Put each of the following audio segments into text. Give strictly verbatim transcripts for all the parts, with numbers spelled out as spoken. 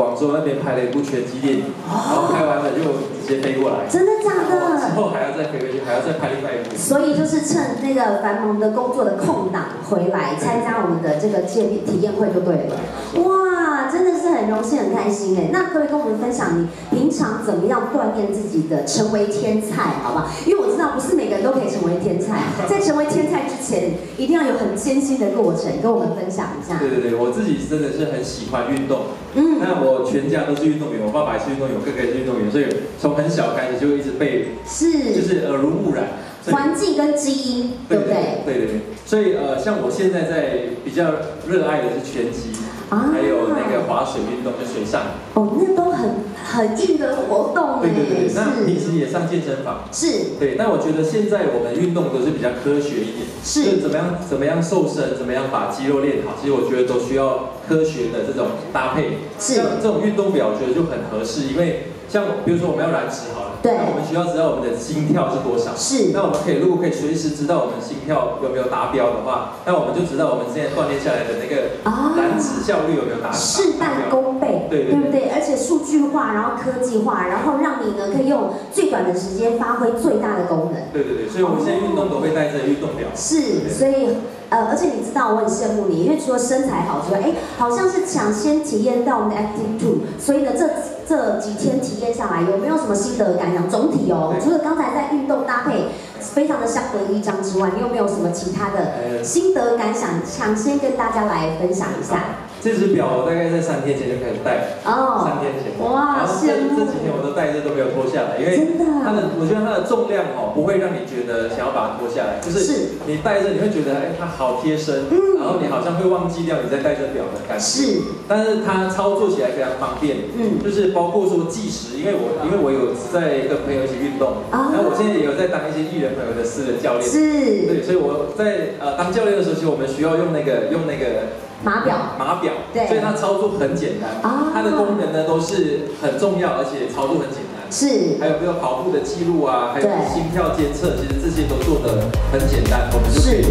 广州那边拍了一部拳击电影，然后拍完了就直接飞过来。真的假的？之后还要再飞回去，还要再拍另外一部。所以就是趁那个繁忙的工作的空档回来参加我们的这个体验会就对了。哇，真的是很荣幸，很开心哎。那各位跟我们分享你平常怎么样锻炼自己的，成为天菜，好不好？因为我知道不是每个人都可以成为天菜，在成为天菜之前，一定要有很艰辛的过程，跟我们分享一下。对对对，我自己真的是很喜欢运动。 嗯，那我全家都是运动员，我爸爸也是运动员，我哥哥也是运动员，所以从很小开始就一直被是就是耳濡目染，环境跟基因，对不对？对对对，所以呃，像我现在在比较热爱的是拳击，啊、还有那个滑水运动，就水上。哦，那都很很硬的活动。对对对，那平时也上健身房。是。对，但我觉得现在我们运动都是比较科学一点，是就是怎么样怎么样瘦身，怎么样把肌肉练好，其实我觉得都需要。 科学的这种搭配，像这种运动表，我觉得就很合适，因为像比如说我们要燃脂好了，对，那我们需要知道我们的心跳是多少，是，那我们可以如果可以随时知道我们心跳有没有达标的话，那我们就知道我们之前锻炼下来的那个燃脂效率有没有达标，事半功倍，对对对不对？而且数据化，然后科技化，然后让你呢可以用最短的时间发挥最大的功能，对对对，所以我们现在运动都会带着运动表，是，所以。 呃，而且你知道我很羡慕你，因为除了身材好之外，哎，好像是抢先体验到我们的 Active 二，所以呢，这这几天体验下来，有没有什么心得感想？总体哦，除了刚才在运动搭配非常的相得益彰之外，你有没有什么其他的心得感想？抢先跟大家来分享一下。这只表我大概在三天前就开始戴，哦，三天前，哇，羡慕！这几天我都戴着都没有脱下来，因为真的，它的我觉得它的重量哦，不会让你觉得想要把它脱下来，就是你戴着你会觉得哎它。 好贴身，嗯、然后你好像会忘记掉你在戴着表的感觉。是，但是它操作起来非常方便。嗯，就是包括说计时，因为我因为我有在跟朋友一起运动，啊、然后我现在也有在当一些艺人朋友的私人教练。是，对，所以我在呃当教练的时候，其实我们需要用那个用那个码表，码表，对，所以它操作很简单，啊、它的功能呢都是很重要，而且操作很简单。 是，还有比如跑步的记录啊，还有心跳监测，其实这些都做得很简单，我们就可以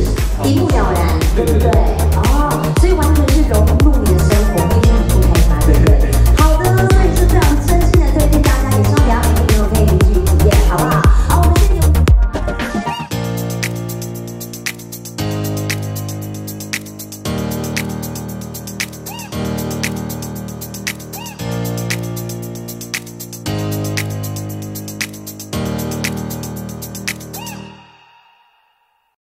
一目了然，对不对？哦，所以完全。